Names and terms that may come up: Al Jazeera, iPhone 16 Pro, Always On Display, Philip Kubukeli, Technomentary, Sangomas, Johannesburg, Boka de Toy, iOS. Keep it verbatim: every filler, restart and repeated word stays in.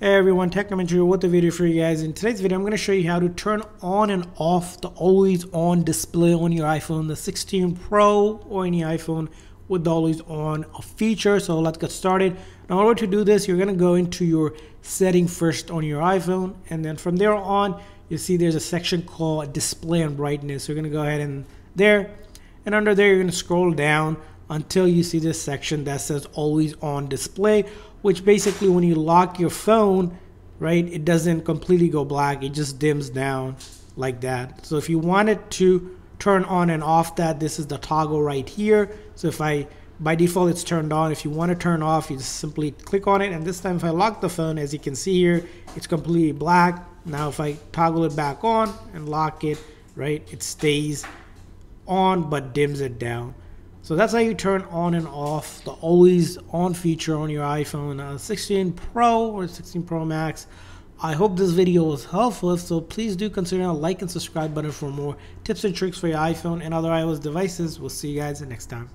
Hey everyone, Technomentary with a video for you guys. In today's video, I'm going to show you how to turn on and off the always on display on your iPhone, the sixteen Pro or any iPhone with the always on feature. So let's get started. Now, in order to do this, you're going to go into your setting first on your iPhone. And then from there on, you see there's a section called display and brightness. So you're going to go ahead and there. And under there, you're going to scroll down until you see this section that says always on display, which basically when you lock your phone, right, it doesn't completely go black, it just dims down like that. So if you wanted to turn on and off that, this is the toggle right here. So if I, by default it's turned on. If you want to turn off, you just simply click on it. And this time if I lock the phone, as you can see here, it's completely black. Now if I toggle it back on and lock it, right, it stays on but dims it down. So that's how you turn on and off the always on feature on your iPhone uh, sixteen Pro or sixteen Pro Max. I hope this video was helpful. If so, please do consider a like and subscribe button for more tips and tricks for your iPhone and other iOS devices. We'll see you guys next time.